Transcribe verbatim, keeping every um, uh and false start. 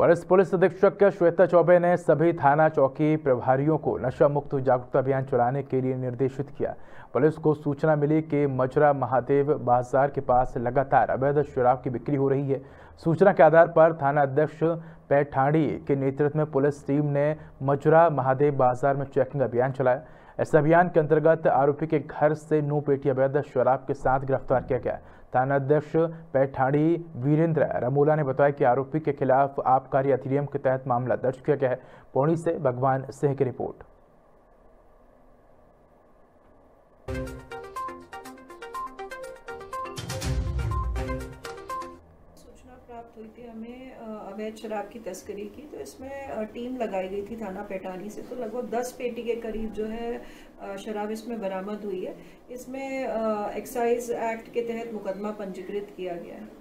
वरिष्ठ पुलिस अधीक्षक श्वेता चौबे ने सभी थाना चौकी प्रभारियों को नशा मुक्त जागरूकता अभियान चलाने के लिए निर्देशित किया। पुलिस को सूचना मिली कि मजरा महादेव बाजार के पास लगातार अवैध शराब की बिक्री हो रही है। सूचना के आधार पर थाना अध्यक्ष पैठाणी के नेतृत्व में पुलिस टीम ने मजरा महादेव बाजार में चेकिंग अभियान चलाया। इस अभियान के अंतर्गत आरोपी के घर से नौ पेटी अवैध शराब के साथ गिरफ्तार किया गया। थाना अध्यक्ष पैठाणी वीरेंद्र रमोला ने बताया कि आरोपी के खिलाफ आबकारी अधिनियम के तहत मामला दर्ज किया गया है। पौड़ी से भगवान सिंह की रिपोर्ट। सूचना प्राप्त हुई थी हमें अवैध शराब की तस्करी की, तो इसमें टीम लगाई गई थी थाना पैठाणी से। तो लगभग दस पेटी के करीब जो है शराब इसमें बरामद हुई है। इसमें एक्साइज एक्ट के तहत मुकदमा पंजीकृत किया गया है।